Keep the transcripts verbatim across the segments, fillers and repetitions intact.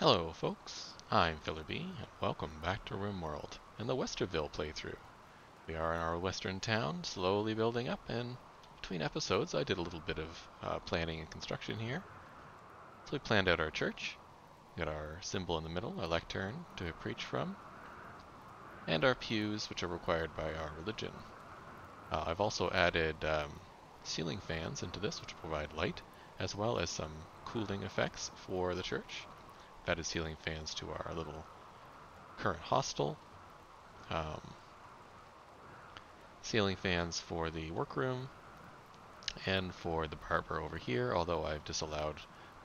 Hello folks, I'm Phillerb, and welcome back to RimWorld and the Westerville playthrough. We are in our western town, slowly building up, and between episodes I did a little bit of uh, planning and construction here. So we planned out our church, got our symbol in the middle, our lectern to preach from, and our pews which are required by our religion. Uh, I've also added um, ceiling fans into this which provide light, as well as some cooling effects for the church. That is ceiling fans to our little current hostel, um, ceiling fans for the workroom, and for the barber over here, although I've disallowed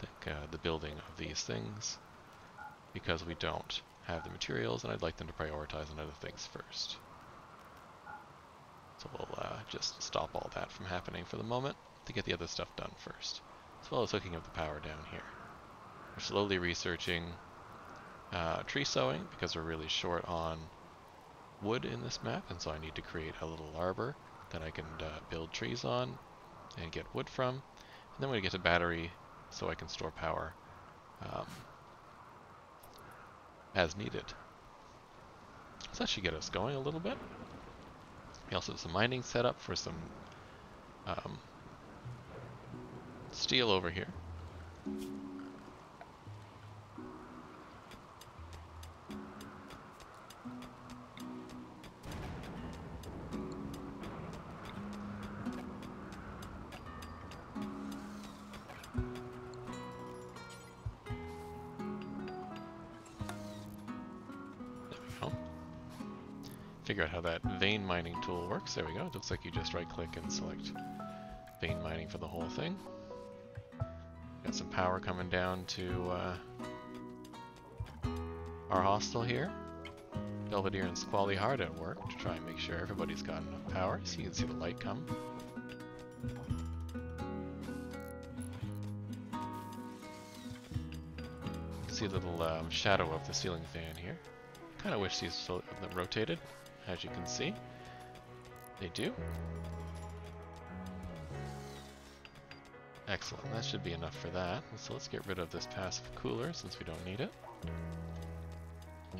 the, uh, the building of these things because we don't have the materials and I'd like them to prioritize on other things first. So we'll uh, just stop all that from happening for the moment to get the other stuff done first, as well as hooking up the power down here. We're slowly researching uh, tree sowing because we're really short on wood in this map, and so I need to create a little arbor that I can uh, build trees on and get wood from. And then we're going to get a battery so I can store power um, as needed. So that should get us going a little bit. We also have some mining set up for some um, steel over here. Figure out how that vein mining tool works. There we go. It looks like you just right click and select vein mining for the whole thing. Got some power coming down to uh, our hostel here. Belvedere and Squally Hard at work to try and make sure everybody's got enough power, so you can see the light come. You can see a little um, shadow of the ceiling fan here. Kind of wish these of them rotated. As you can see, they do. Excellent, that should be enough for that. So let's get rid of this passive cooler since we don't need it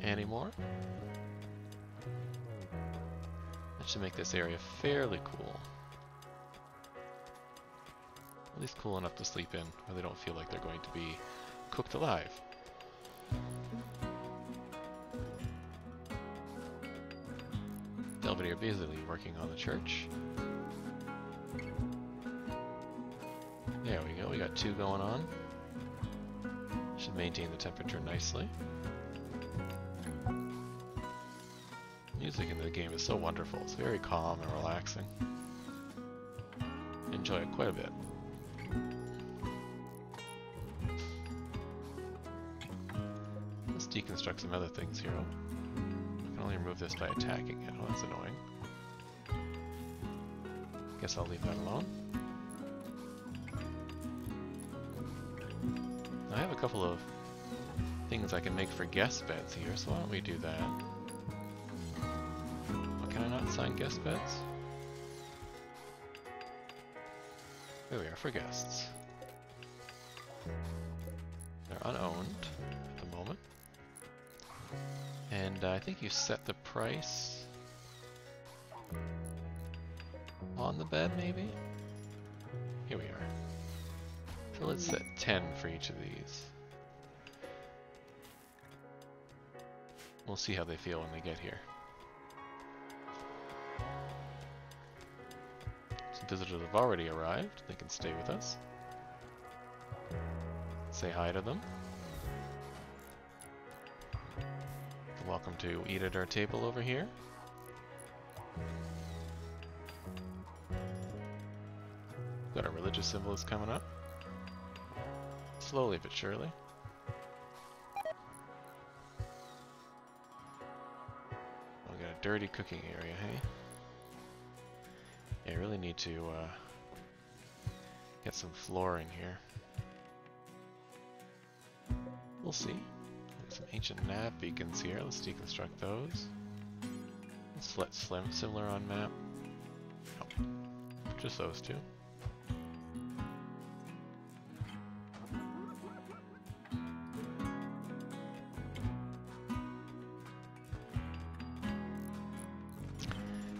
anymore. That should make this area fairly cool. At least cool enough to sleep in where they don't feel like they're going to be cooked alive. Belvedere busily working on the church. There we go, we got two going on. Should maintain the temperature nicely. Music in the game is so wonderful, it's very calm and relaxing. Enjoy it quite a bit. Let's deconstruct some other things here. Remove this by attacking it. Oh, that's annoying. Guess I'll leave that alone. I have a couple of things I can make for guest beds here, so why don't we do that? Well, can I not assign guest beds? Here we are for guests. They're unowned at the moment. And uh, I think you set the price on the bed, maybe? Here we are. So let's set ten for each of these. We'll see how they feel when they get here. Some visitors have already arrived. They can stay with us. Say hi to them. Welcome to eat at our table over here. Got our religious symbols coming up. Slowly but surely. We got a dirty cooking area, hey? Yeah, I really need to uh, get some flooring here. We'll see. Some ancient nav beacons here. Let's deconstruct those. Let's let slim similar on map. Oh, just those two.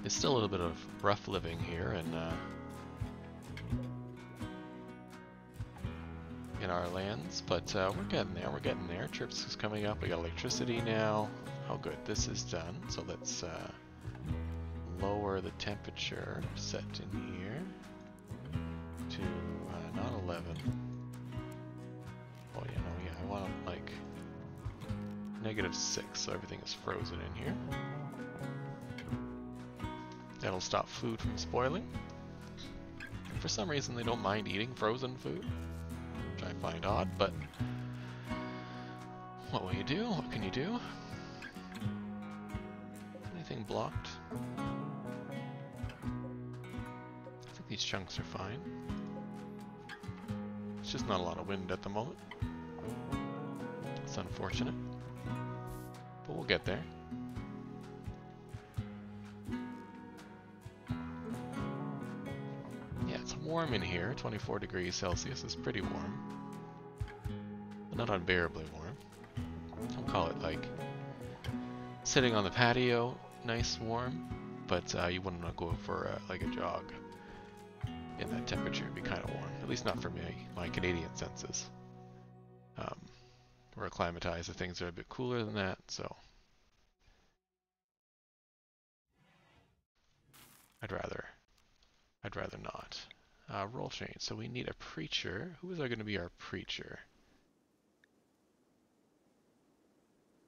it's still a little bit of rough living here in, uh, in our lands, but uh, we're getting there, we're getting there. Trips is coming up, we got electricity now. Oh good, this is done, so let's uh, lower the temperature set in here to uh, not eleven. Oh yeah, no, yeah, I want it like negative six, so everything is frozen in here. That'll stop food from spoiling. For some reason they don't mind eating frozen food, which I find odd, but what will you do? What can you do? Anything blocked? I think these chunks are fine. It's just not a lot of wind at the moment. It's unfortunate, but we'll get there. Warm in here, twenty-four degrees Celsius is pretty warm, but not unbearably warm. I'll call it like sitting on the patio, nice warm, but uh, you wouldn't want to go for uh, like a jog in that temperature. It'd be kind of warm, at least not for me, my Canadian senses. Um, we're acclimatized to things that are a bit cooler than that, so I'd rather, I'd rather not. Uh, role change. So we need a preacher. Who is going to be our preacher?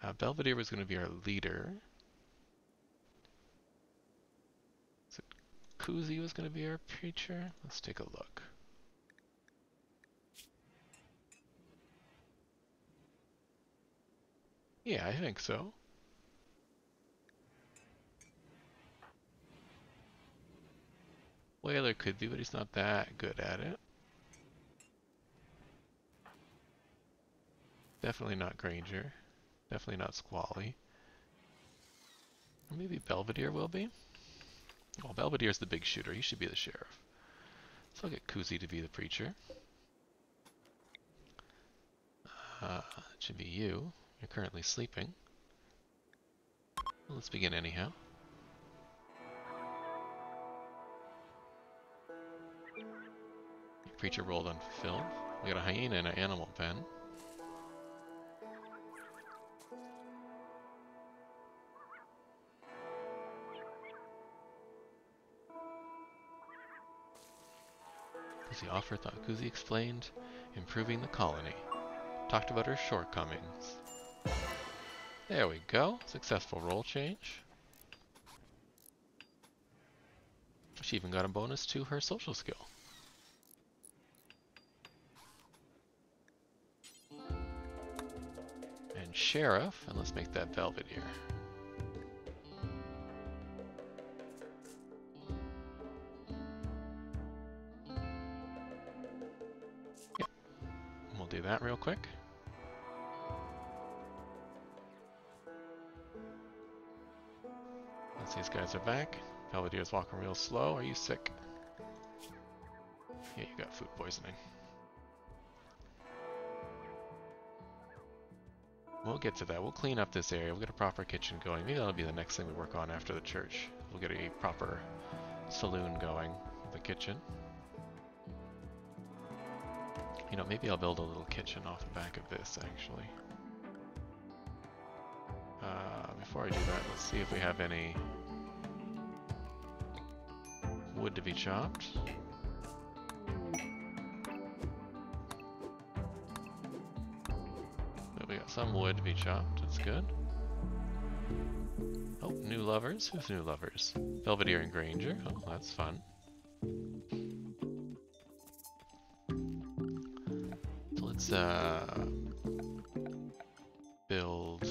Uh, Belvedere was going to be our leader. So Koozie was going to be our preacher. Let's take a look. Yeah, I think so. Whaler could be, but he's not that good at it. Definitely not Granger. Definitely not Squally. Or maybe Belvedere will be? Well, Belvedere's the big shooter. He should be the sheriff. So I'll get Koozie to be the preacher. Uh, it should be you. You're currently sleeping. Well, let's begin anyhow. Preacher rolled unfulfilled. We got a hyena and an animal pen. Koozie offered, thought Koozie explained, improving the colony. Talked about her shortcomings. There we go. Successful role change. She even got a bonus to her social skill. Sheriff, and let's make that Belvedere. Yeah, we'll do that real quick. Once these guys are back, Belvedere's walking real slow. Are you sick? Yeah, you got food poisoning. We'll get to that. We'll clean up this area. We'll get a proper kitchen going. Maybe that'll be the next thing we work on after the church. We'll get a proper saloon going with the kitchen. You know, maybe I'll build a little kitchen off the back of this, actually. Uh, before I do that, let's see if we have any wood to be chopped. Some wood to be chopped, that's good. Oh, new lovers? Who's new lovers? Belvedere and Granger, oh, that's fun. So let's uh, build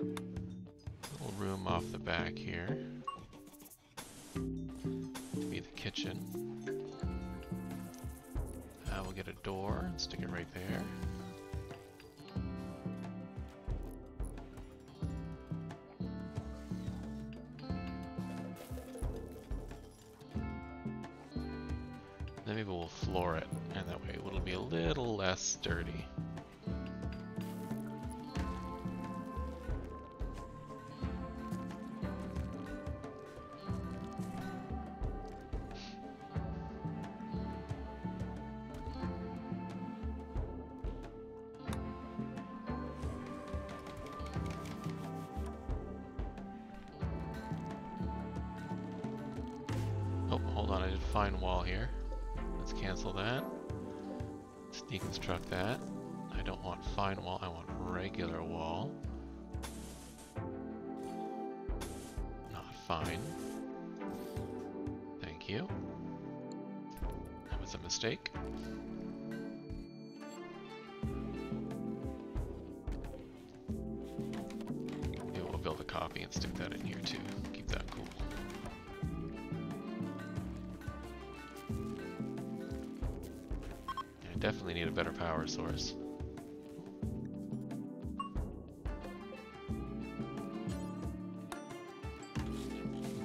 a little room off the back here. Be the kitchen. Uh, we'll get a door and stick it right there. Dirty. fine wall here. Let's cancel that. Let's deconstruct that. I don't want fine wall, I want regular wall. Not fine. Thank you. That was a mistake. Yeah, we'll build a copy and stick that in here too. Keep that cool. I definitely need a better power source.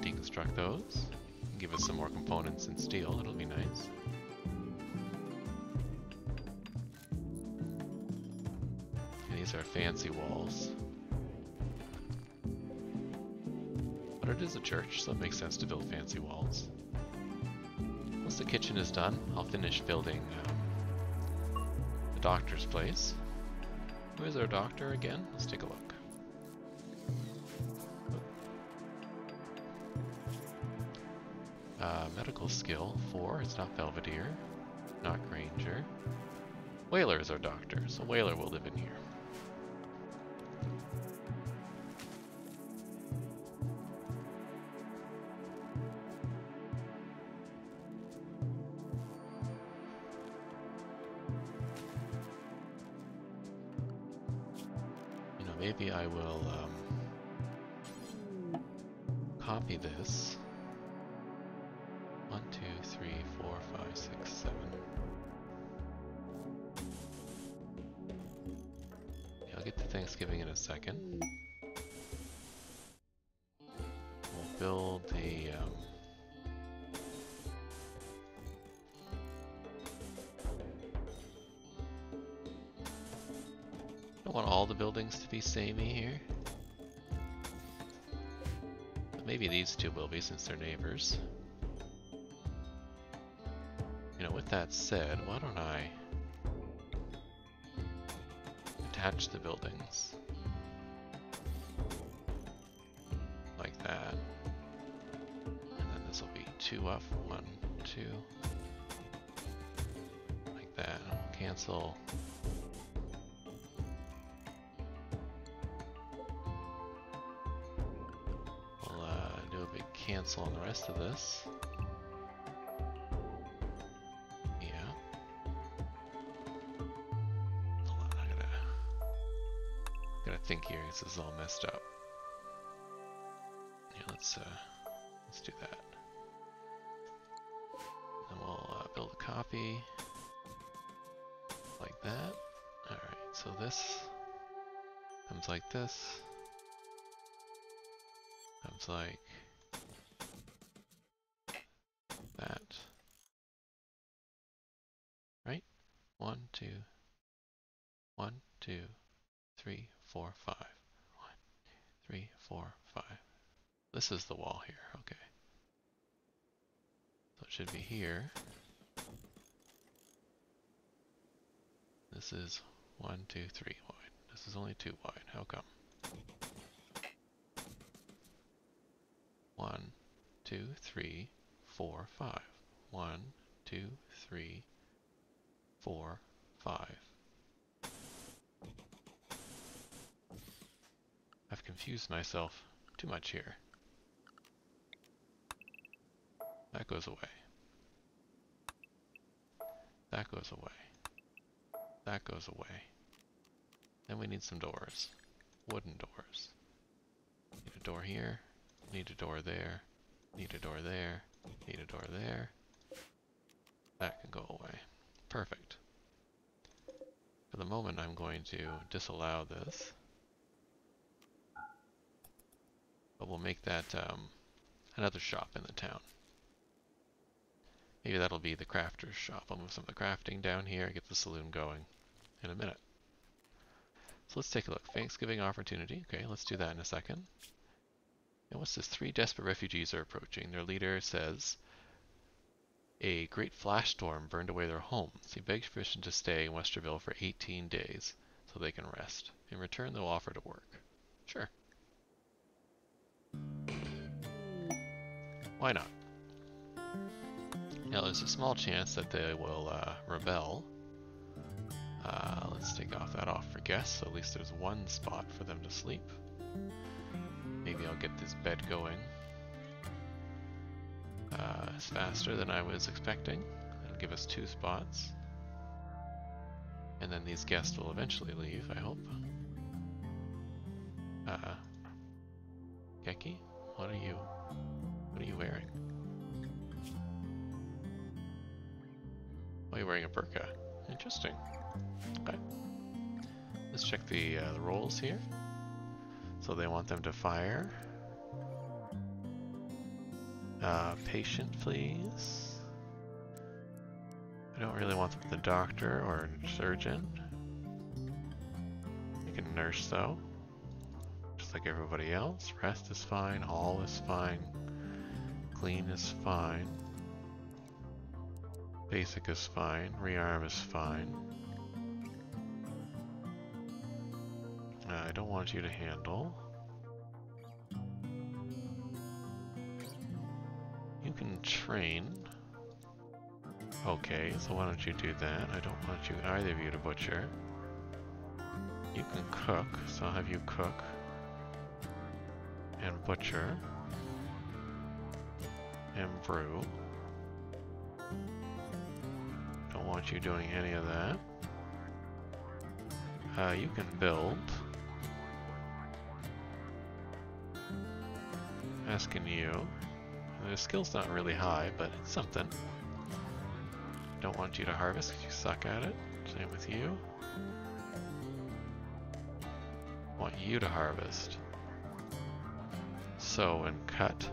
Deconstruct those. Give us some more components in steel, it'll be nice. And these are fancy walls. But it is a church, so it makes sense to build fancy walls. Once the kitchen is done, I'll finish building um, the doctor's place. Who is our doctor again? Let's take a look. Uh, medical skill, four, it's not Belvedere, not Granger. Whaler is our doctor, so Whaler will live in here. You know, maybe I will um, copy this. one, two, three, four, five, six, seven. Yeah, I'll get to Thanksgiving in a second. We'll build the um, I don't want all the buildings to be samey here. But maybe these two will be since they're neighbors. With that said, why don't I attach the buildings like that, and then this will be two up, one, two, like that. I'll cancel we'll uh, do a big cancel on the rest of this. Think here, this is all messed up. Yeah, let's uh, let's do that. And we'll uh, build a copy like that. All right, so this comes like this. Comes like that. Right? One, two, one, two, three. Four, five. One, two, three, four, five. This is the wall here, okay. So it should be here. This is one, two, three wide. This is only two wide. How come? One, two, three, four, five. One, two, three, four, five. I've confused myself too much here. That goes away. That goes away. That goes away. Then we need some doors. Wooden doors. Need a door here. Need a door there. Need a door there. Need a door there. That can go away. Perfect. For the moment, I'm going to disallow this. But we'll make that um, another shop in the town. Maybe that'll be the crafter's shop. I'll move some of the crafting down here and get the saloon going in a minute. So let's take a look. Thanksgiving opportunity. Okay, let's do that in a second. And what's this? Three desperate refugees are approaching. Their leader says a great flash storm burned away their homes. He begs permission to stay in Westerville for eighteen days so they can rest. In return, they'll offer to work. Sure. Why not? Now there's a small chance that they will uh, rebel. Uh, let's take off that off for guests, so at least there's one spot for them to sleep. Maybe I'll get this bed going. Uh, it's faster than I was expecting. It'll give us two spots. And then these guests will eventually leave, I hope. Uh, Geki, what are you? What are you wearing? Oh, you're wearing a burqa. Interesting. Okay. Let's check the, uh, the rolls here. So they want them to fire. Uh, patient, please. I don't really want them with a doctor or a surgeon. You can nurse though, just like everybody else. Rest is fine, all is fine, clean is fine, basic is fine, rearm is fine. Uh, I don't want you to handle. You can train. Okay, so why don't you do that? I don't want you, either of you, to butcher. You can cook, so I'll have you cook and butcher and brew. Don't want you doing any of that. Uh, you can build. Asking you. Their skill's not really high, but it's something. Don't want you to harvest because you suck at it. Same with you. Want you to harvest. Sow and cut.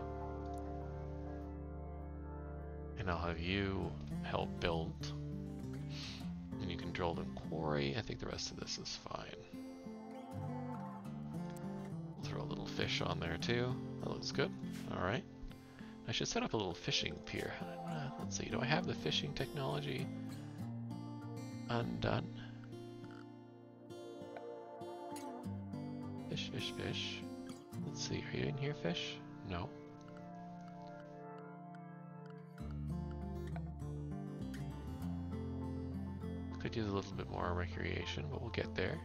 And I'll have you help build. And you can drill and quarry. I think the rest of this is fine. We'll throw a little fish on there too. That looks good. Alright. I should set up a little fishing pier. Uh, let's see, do I have the fishing technology undone? Fish, fish, fish. Let's see, are you in here, fish? No. Could use a little bit more recreation, but we'll get there.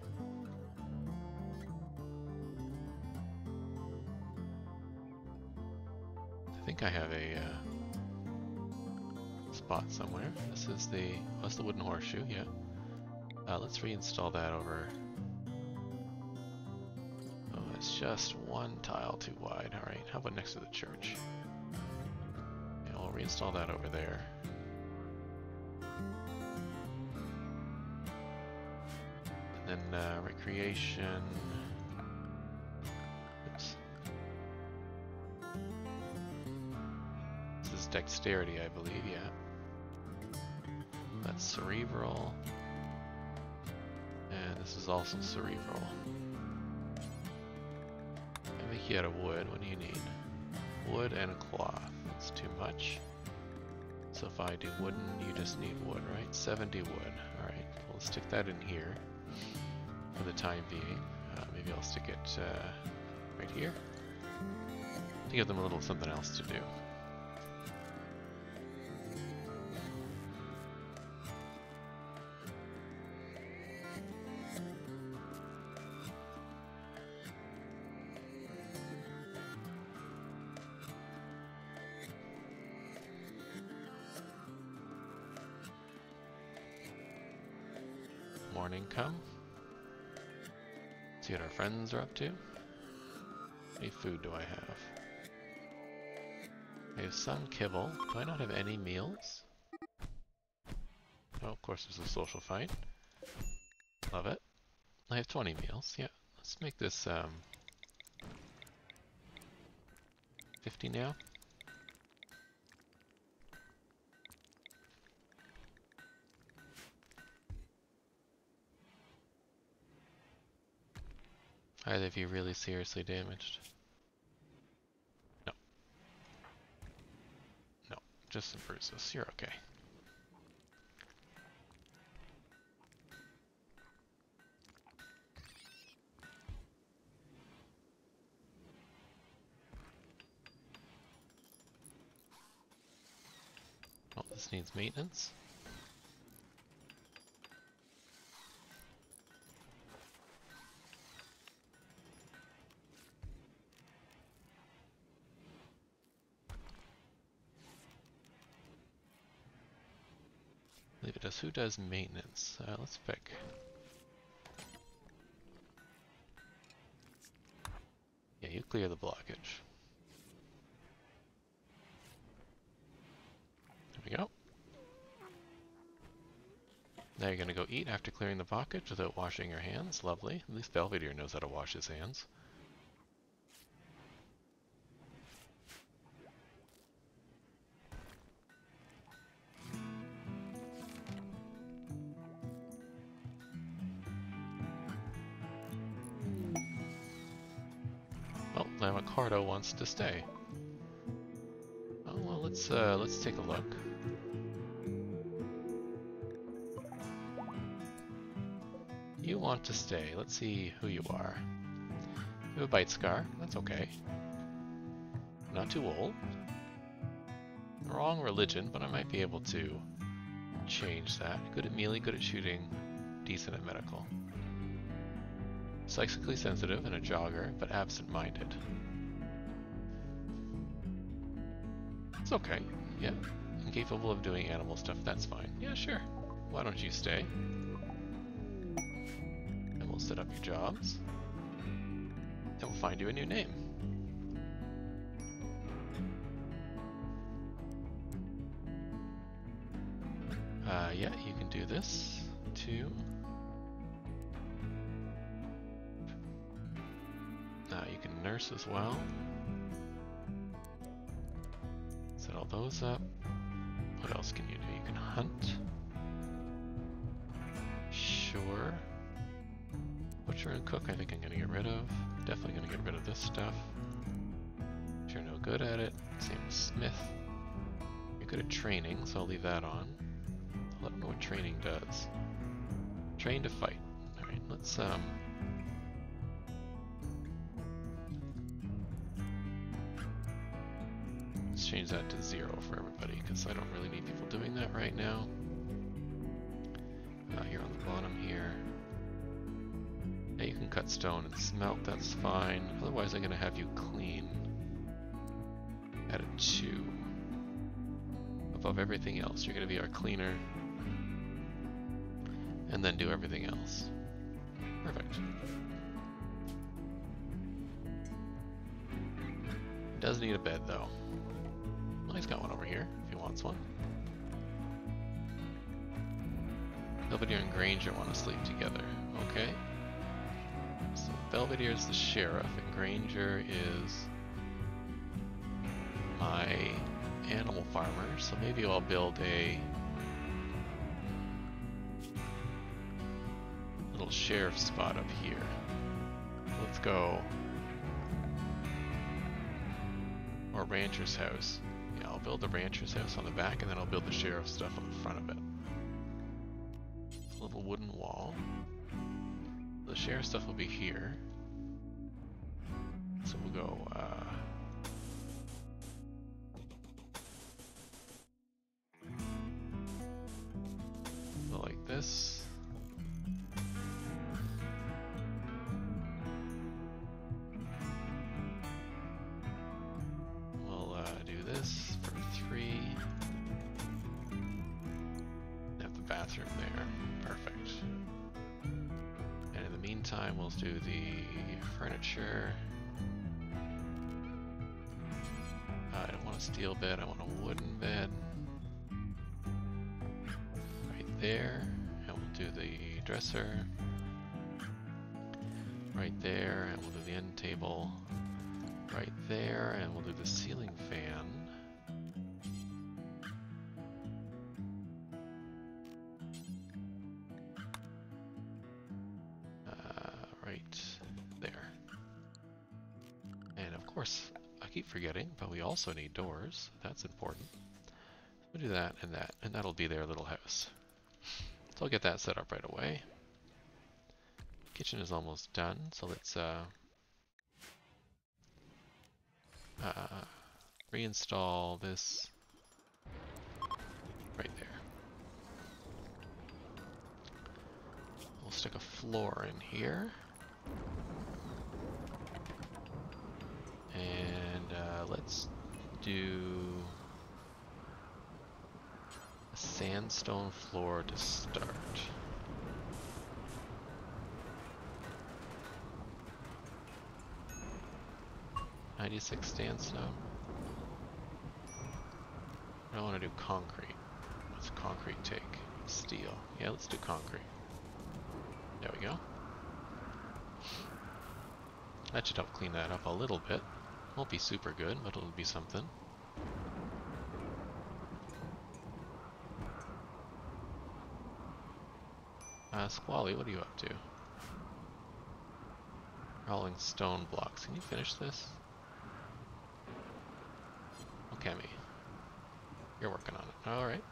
I think I have a uh, spot somewhere. This is the, oh, that's the wooden horseshoe, yeah. Uh, let's reinstall that over. Oh, it's just one tile too wide. All right, how about next to the church? Yeah, we'll reinstall that over there. And then uh, recreation. Dexterity, I believe, yeah. That's cerebral. And this is also cerebral. I think you had a wood. What do you need? Wood and cloth. That's too much. So if I do wooden, you just need wood, right? seventy wood. Alright, well, let's stick that in here for the time being. Uh, maybe I'll stick it uh, right here to give them a little something else to do. Friends are up to? How many food do I have? I have some kibble. Do I not have any meals? Oh, of course there's a social fight. Love it. I have twenty meals, yeah. Let's make this um, fifty now. Either if you're really seriously damaged. No. No, just some bruises. You're okay. Well, This needs maintenance. Leave it as who does maintenance. Uh, let's pick. Yeah, you clear the blockage. There we go. Now you're gonna go eat after clearing the blockage without washing your hands. Lovely. At least Belvedere knows how to wash his hands. Lamicardo wants to stay. Oh well, let's uh, let's take a look. You want to stay? Let's see who you are. You have a bite scar. That's okay. Not too old. Wrong religion, but I might be able to change that. Good at melee, good at shooting, decent at medical. Psychically sensitive and a jogger, but absent-minded. It's okay, yeah. Incapable of doing animal stuff, that's fine. Yeah, sure. Why don't you stay? And we'll set up your jobs. And we'll find you a new name. Uh, yeah, you can do this too. Nurse as well. Set all those up. What else can you do? You can hunt. Sure. Butcher and cook I think I'm gonna get rid of. Definitely gonna get rid of this stuff. You're no good at it. Same with Smith. You're good at training, so I'll leave that on. I'll let them know what training does. Train to fight. Alright, let's um change that to zero for everybody because I don't really need people doing that right now. Uh, here on the bottom here. Now you can cut stone and smelt, that's fine. Otherwise I'm going to have you clean at a two. Above everything else you're going to be our cleaner and then do everything else. Perfect. Does need a bed though. He's got one over here, if he wants one. Belvedere and Granger want to sleep together, okay. So Belvedere is the sheriff, and Granger is my animal farmer, so maybe I'll build a little sheriff spot up here. Let's go. Or rancher's house. I'll build the rancher's house on the back, and then I'll build the sheriff's stuff on the front of it. A little wooden wall. The sheriff's stuff will be here. So we'll go, uh... go like this. We'll uh, do this. Three. Have the bathroom there. Perfect. And in the meantime, we'll do the furniture. Uh, I don't want a steel bed, I want a wooden bed. Right there. And we'll do the dresser. Right there. And we'll do the end table. Right there. And we'll do the ceiling fan. Forgetting, but we also need doors. That's important. We'll do that and that, and that'll be their little house. So I'll get that set up right away. Kitchen is almost done, so let's uh, uh, reinstall this right there. We'll stick a floor in here. And uh, let's do a sandstone floor to start. ninety-six sandstone. I don't want to do concrete. What's concrete take? Steel. Yeah, let's do concrete. There we go. That should help clean that up a little bit. Won't be super good, but it'll be something. Uh, Squally, what are you up to? Rolling stone blocks. Can you finish this? Okay, me. You're working on it. All right.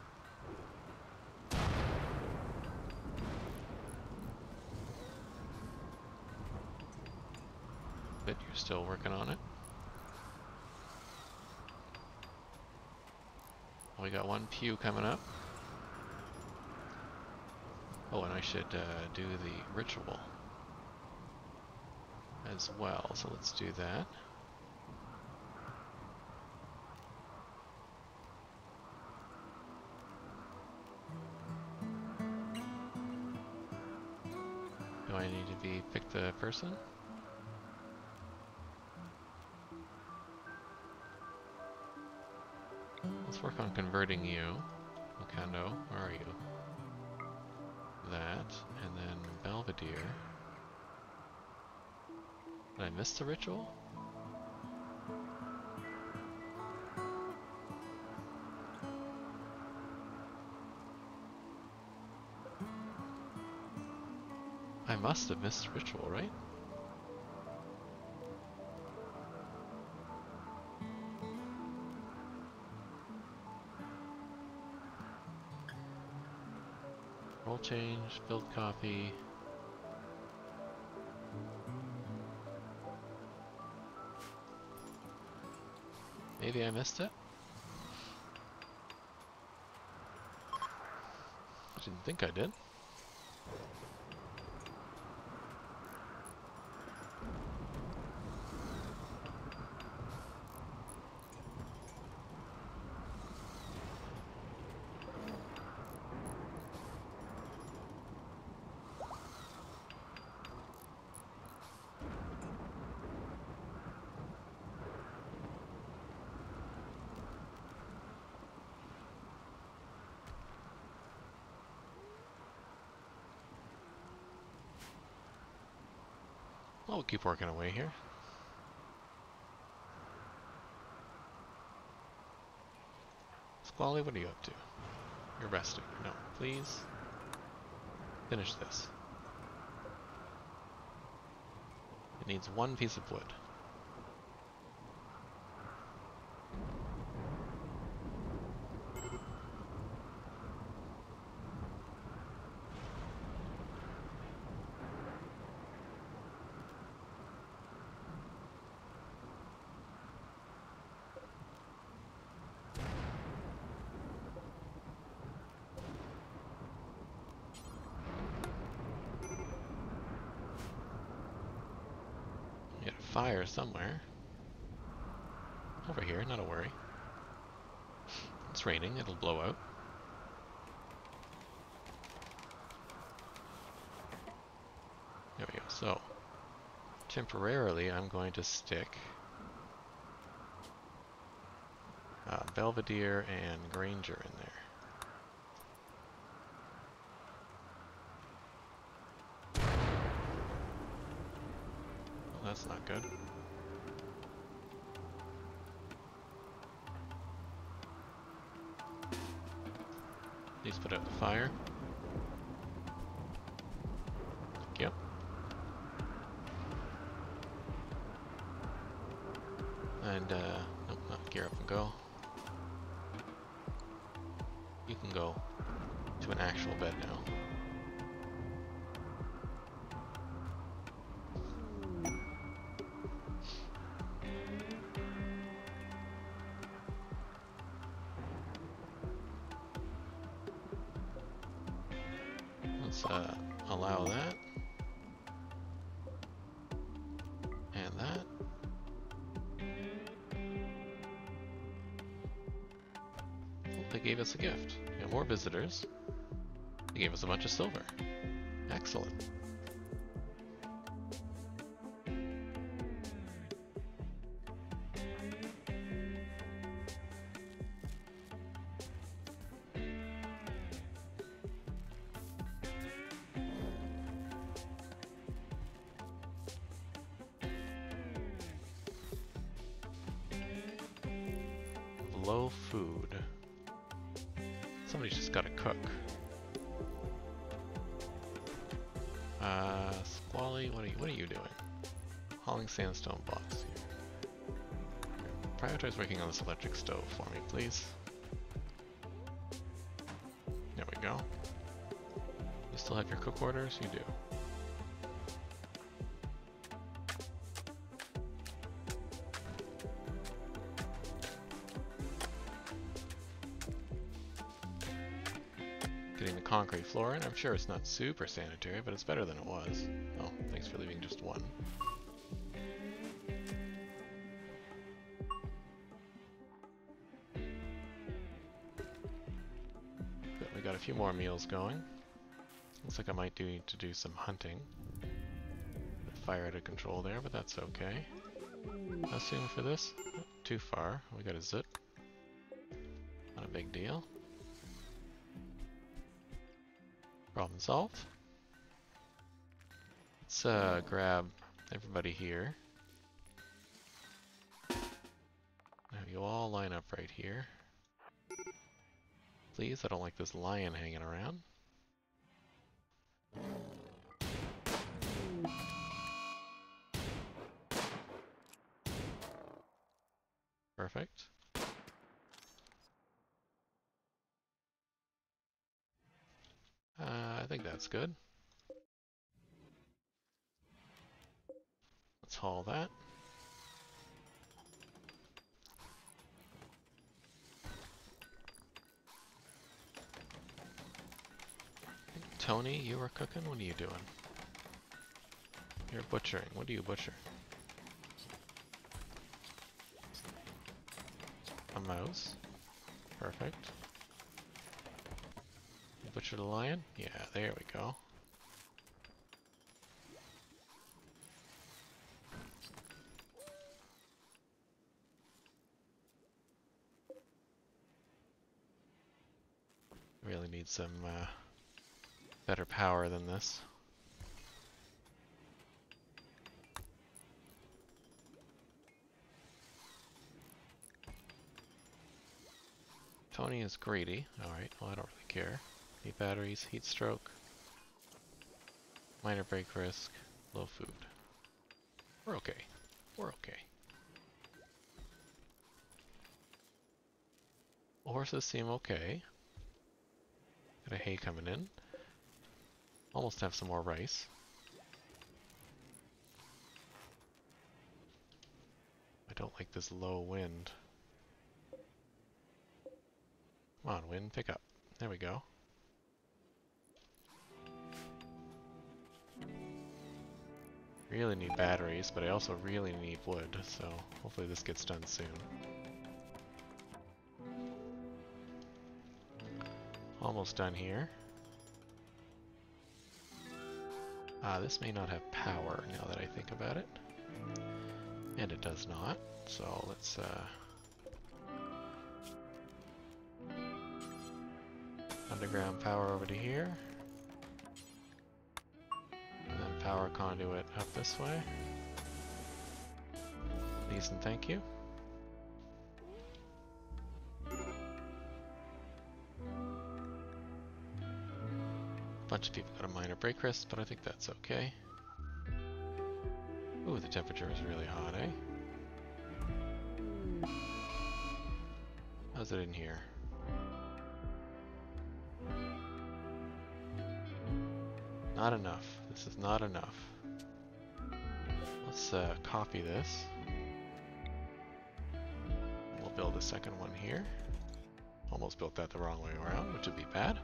But you're still working on it. We got one pew coming up. Oh, and I should uh, do the ritual as well. So let's do that. Do I need to be pick the person? Let's work on converting you. Lamicardo, where are you? That, and then Belvedere. Did I miss the ritual? I must have missed ritual, right? Change, build copy. Maybe I missed it? I didn't think I did. We'll keep working away here. Squally, what are you up to? You're resting. No, please. Finish this. It needs one piece of wood. Fire somewhere. Over here, not a worry. It's raining, it'll blow out. There we go. So, temporarily I'm going to stick uh, Belvedere and Granger in there. That's not good. Please put out the fire. Yep. And, uh, nope, not gear up and go. You can go to an actual bed now. uh, allow that. And that. Well, they gave us a gift. We have more visitors. They gave us a bunch of silver. Excellent. Low food. Somebody's just gotta cook. Uh, Squally, what are you, what are you doing? Hauling sandstone blocks here. Prioritize working on this electric stove for me, please. There we go. You still have your cook orders? You do. Concrete floor, and I'm sure it's not super sanitary, but it's better than it was. Oh, thanks for leaving just one. But we got a few more meals going. Looks like I might need to do some hunting. Fire out of control there, but that's okay. How soon for this? Not too far. We got a zip. Not a big deal. Problem solved. Let's uh, grab everybody here. Now you all line up right here. Please, I don't like this lion hanging around. Perfect. Uh, I think that's good. Let's haul that. Tony, you were cooking? What are you doing? You're butchering. What do you butcher? A mouse. Perfect. Butcher the lion? Yeah, there we go. Really need some uh, better power than this. Tony is greedy. Alright, well I don't really care. Batteries, heat stroke, minor break risk, low food. We're okay. We're okay. Horses seem okay. Got a hay coming in. Almost have some more rice. I don't like this low wind. Come on, wind, pick up. There we go. Really need batteries, but I also really need wood, so hopefully this gets done soon. Almost done here. Ah, this may not have power now that I think about it. And it does not, so let's uh... underground power over to here. Power conduit up this way. Please and thank you. Bunch of people got a minor break risk, but I think that's okay. Ooh, the temperature is really hot, eh? How's it in here? Not enough. This is not enough. Let's uh, copy this. We'll build a second one here. Almost built that the wrong way around, which would be bad.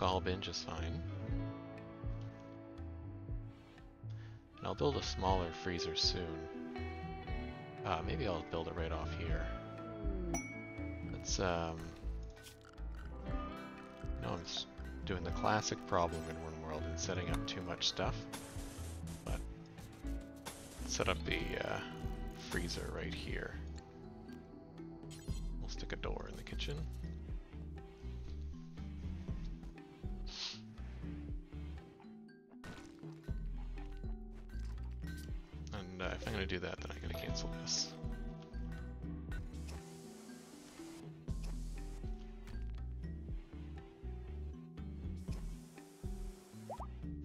alcohol bin just fine. And I'll build a smaller freezer soon. Uh, maybe I'll build it right off here. Let's, um... no, I'm doing the classic problem in RimWorld and setting up too much stuff. But set up the uh, freezer right here. We'll stick a door in the kitchen. And uh, if I'm going to do that, then I'm going to cancel this.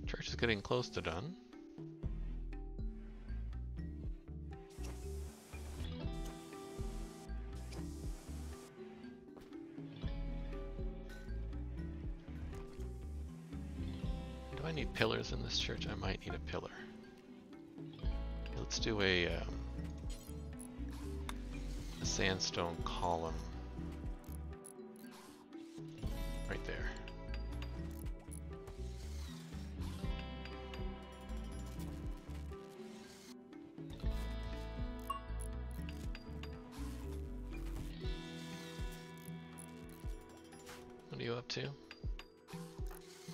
Church is getting close to done. Do I need pillars in this church? I might need a pillar. Let's do a, um, a sandstone column right there. What are you up to?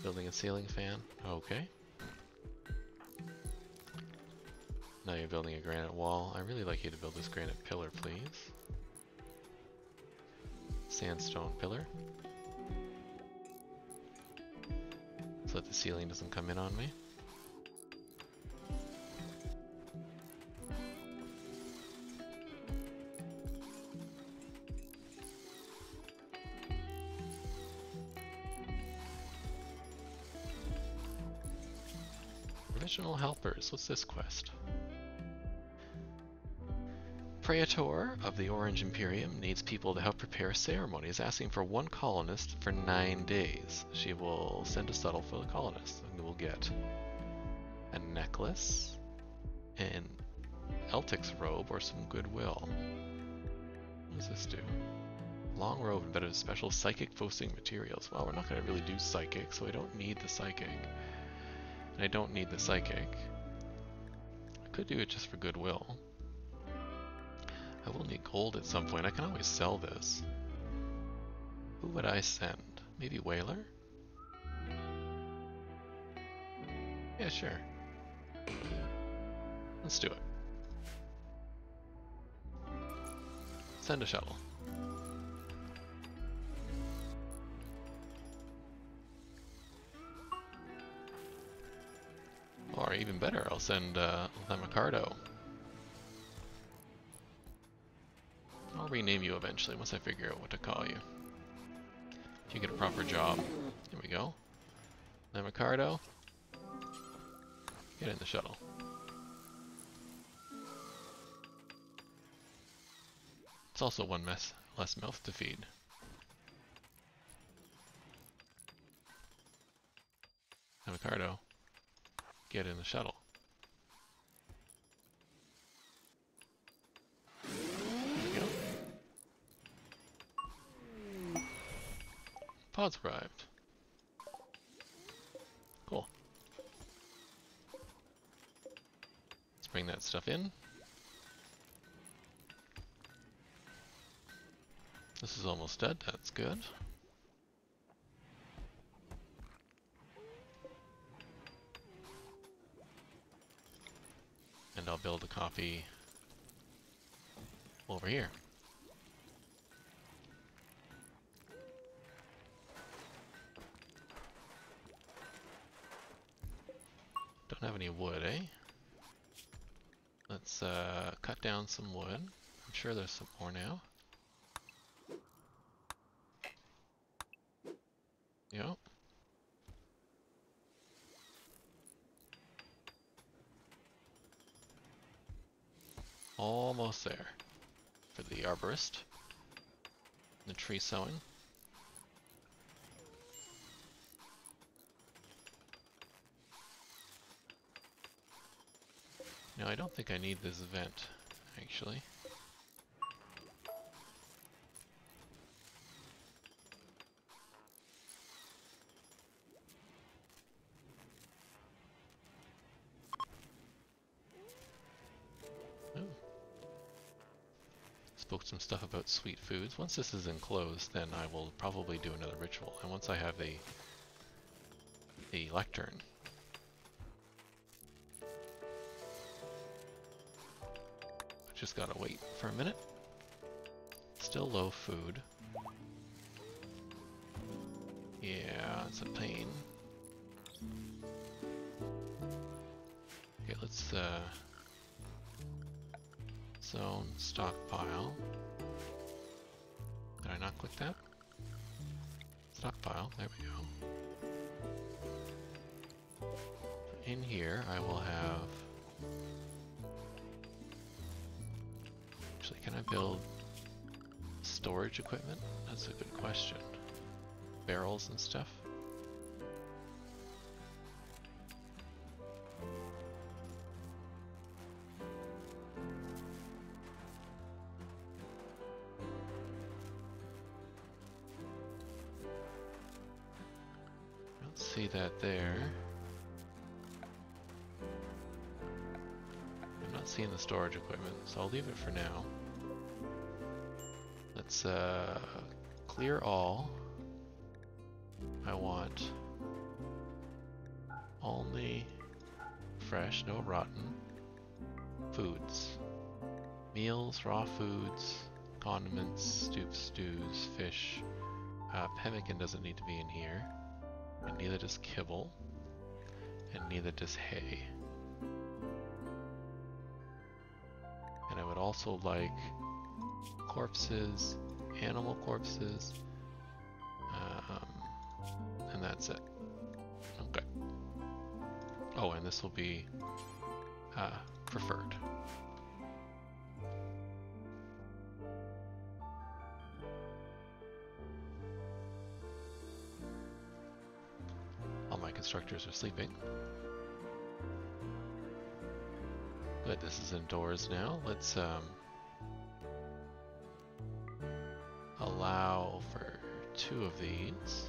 Building a ceiling fan? Okay. Now you're building a granite wall. I really like you to build this granite pillar, please. Sandstone pillar. So that the ceiling doesn't come in on me. Provisional helpers, what's this quest? Praetor of the Orange Imperium needs people to help prepare ceremonies, asking for one colonist for nine days. She will send a shuttle for the colonists, and we'll get a necklace, an Eltic's robe, or some goodwill. What does this do? Long robe embedded with special psychic boosting materials. Well, we're not going to really do psychic, so I don't need the psychic. And I don't need the psychic. I could do it just for goodwill. I will need gold at some point. I can always sell this. Who would I send? Maybe Whaler? Yeah, sure. Let's do it. Send a shuttle. Or even better, I'll send uh, Lamicardo. I'll rename you eventually once I figure out what to call you. If you get a proper job. Here we go. Lamicardo. Get in the shuttle. It's also one mess less mouth to feed. Lamicardo. Get in the shuttle. Pods arrived. Cool. Let's bring that stuff in. This is almost dead, that's good. And I'll build a coffee over here. Don't have any wood, eh? Let's uh, cut down some wood. I'm sure there's some more now. Yep. Almost there for the arborist. The tree sowing. No, I don't think I need this vent, actually. spoke some stuff about sweet foods. Once this is enclosed, then I will probably do another ritual. And once I have the, the lectern. I just gotta wait for a minute. Still low food. Yeah, it's a pain. Okay, let's uh, zone stockpile. Did I not click that? Stockpile, there we go. In here I will have... Actually, can I build storage equipment? That's a good question. Barrels and stuff. I don't see that there. I'm not seeing the storage equipment, so I'll leave it for now. Let's uh, clear all. I want only fresh, no rotten foods. Meals, raw foods, condiments, stoop stews, fish. Uh, pemmican doesn't need to be in here. And neither does kibble. And neither does hay. And I would also like corpses, animal corpses, and that's it. Okay. Oh, and this will be uh, preferred. All my constructors are sleeping. Good, this is indoors now. Let's um, allow for two of these.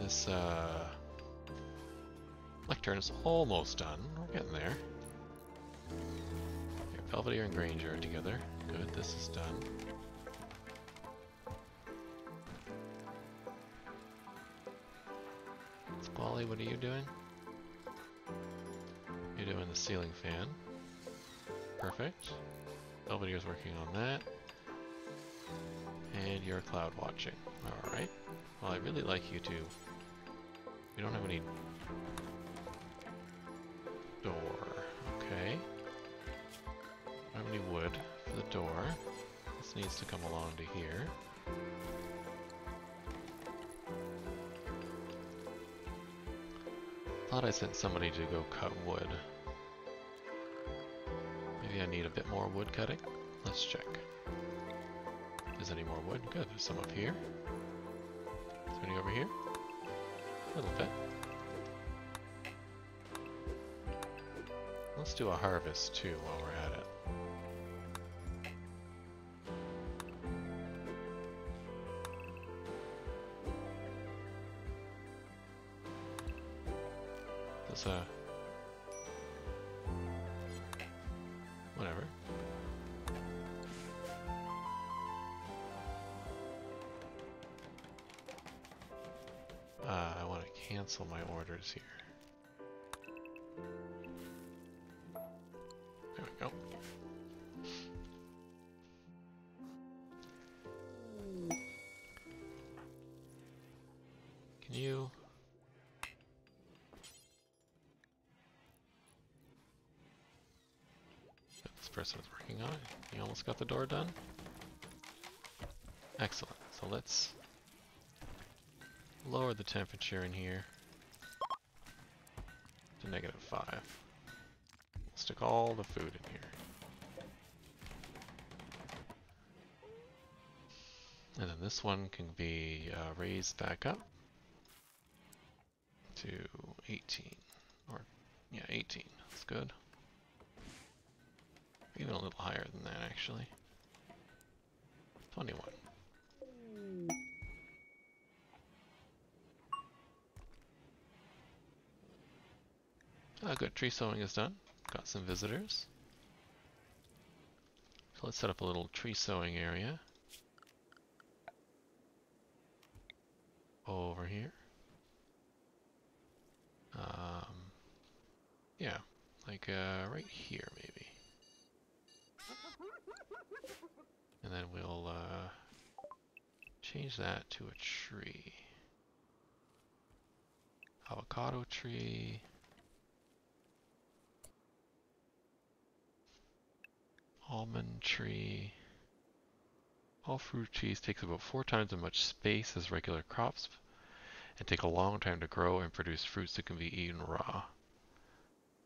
This uh, lectern is almost done. We're getting there. Okay, Belvedere and Granger are together. Good, this is done. Squally, what are you doing? You're doing the ceiling fan. Perfect. Belvedere's working on that. And you're cloud watching. Alright. Well, I really like you to... We don't have any door, okay. I don't have any wood for the door. This needs to come along to here. Thought I sent somebody to go cut wood. Maybe I need a bit more wood cutting? Let's check. If there's any more wood, good, there's some up here. Is there any over here? A little bit. Let's do a harvest too while we're at it. There's a... Whatever. Uh, I want to cancel my orders here. There we go. Can you... This person is working on it. You almost got the door done. Excellent. So let's... lower the temperature in here to negative five. Stick all the food in here. And then this one can be uh, raised back up to eighteen. Or, yeah, eighteen. That's good. Even a little higher than that, actually. twenty-one. Uh, good, tree sowing is done. Got some visitors. So let's set up a little tree sowing area over here. Um, yeah, like uh, right here maybe. And then we'll uh, change that to a tree. Avocado tree. Almond tree. All fruit trees takes about four times as much space as regular crops and take a long time to grow and produce fruits that can be eaten raw.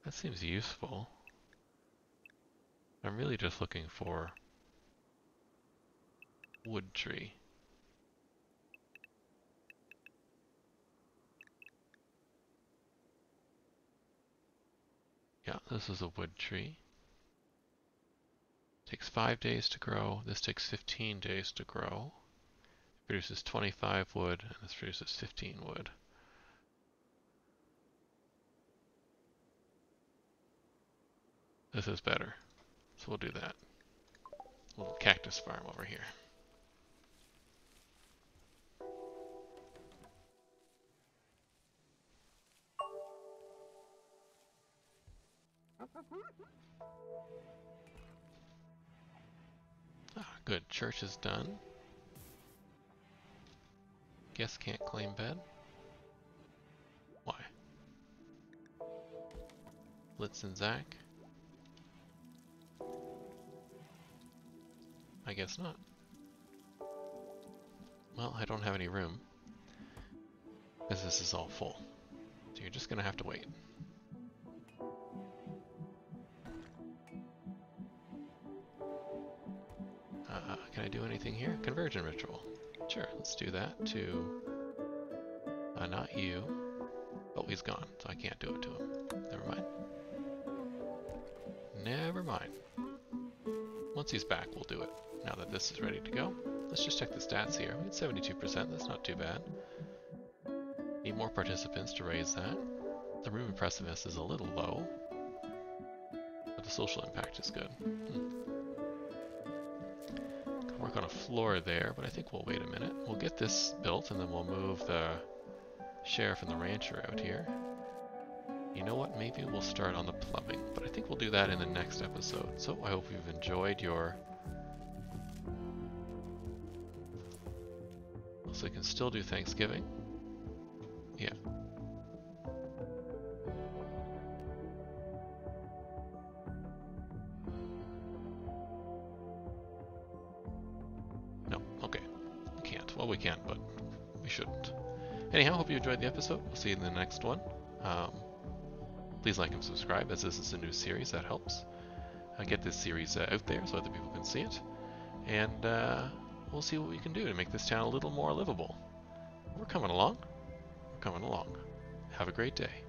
That seems useful. I'm really just looking for wood tree. Yeah, this is a wood tree. Takes five days to grow. This takes fifteen days to grow. It produces twenty-five wood, and this produces fifteen wood. This is better, so we'll do that. A little cactus farm over here. Good, church is done. Guess can't claim bed. Why? Litz and Zach? I guess not. Well, I don't have any room, because this is all full. So you're just gonna have to wait. Can I do anything here? Conversion ritual. Sure, let's do that to... Uh, not you. Oh, he's gone, so I can't do it to him. Never mind. Never mind. Once he's back, we'll do it. Now that this is ready to go. Let's just check the stats here. We had seventy-two percent, that's not too bad. Need more participants to raise that. The room impressiveness is a little low, but the social impact is good. Hmm. Work on a floor there, but I think we'll wait a minute. We'll get this built and then we'll move the sheriff and the rancher out here. You know what, maybe we'll start on the plumbing, but I think we'll do that in the next episode. So I hope you've enjoyed your... So we can still do Thanksgiving. Yeah. Anyhow, hope you enjoyed the episode. We'll see you in the next one. Um, please like and subscribe, as this is a new series. That helps uh, get this series uh, out there so other people can see it. And uh, we'll see what we can do to make this town a little more livable. We're coming along. We're coming along. Have a great day.